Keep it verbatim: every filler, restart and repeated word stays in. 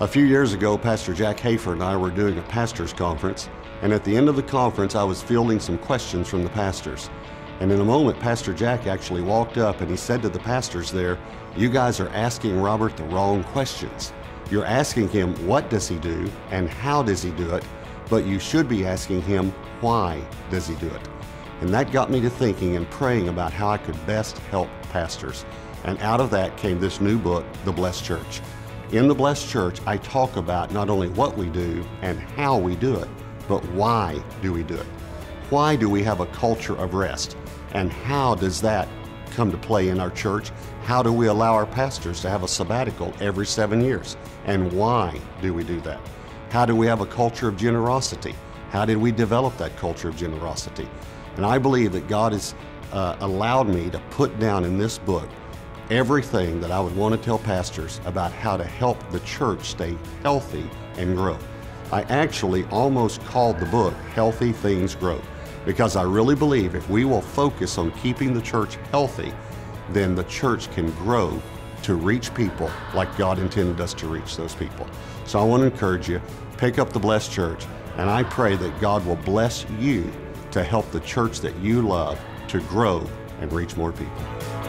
A few years ago, Pastor Jack Hafer and I were doing a pastor's conference, and at the end of the conference, I was fielding some questions from the pastors. And in a moment, Pastor Jack actually walked up and he said to the pastors there, "You guys are asking Robert the wrong questions. You're asking him what does he do and how does he do it, but you should be asking him why does he do it." And that got me to thinking and praying about how I could best help pastors. And out of that came this new book, The Blessed Church. In The Blessed Church, I talk about not only what we do and how we do it, but why do we do it? Why do we have a culture of rest? And how does that come to play in our church? How do we allow our pastors to have a sabbatical every seven years? And why do we do that? How do we have a culture of generosity? How did we develop that culture of generosity? And I believe that God has uh, allowed me to put down in this book everything that I would want to tell pastors about how to help the church stay healthy and grow. I actually almost called the book Healthy Things Grow, because I really believe if we will focus on keeping the church healthy, then the church can grow to reach people like God intended us to reach those people. So I want to encourage you, pick up The Blessed Church, and I pray that God will bless you to help the church that you love to grow and reach more people.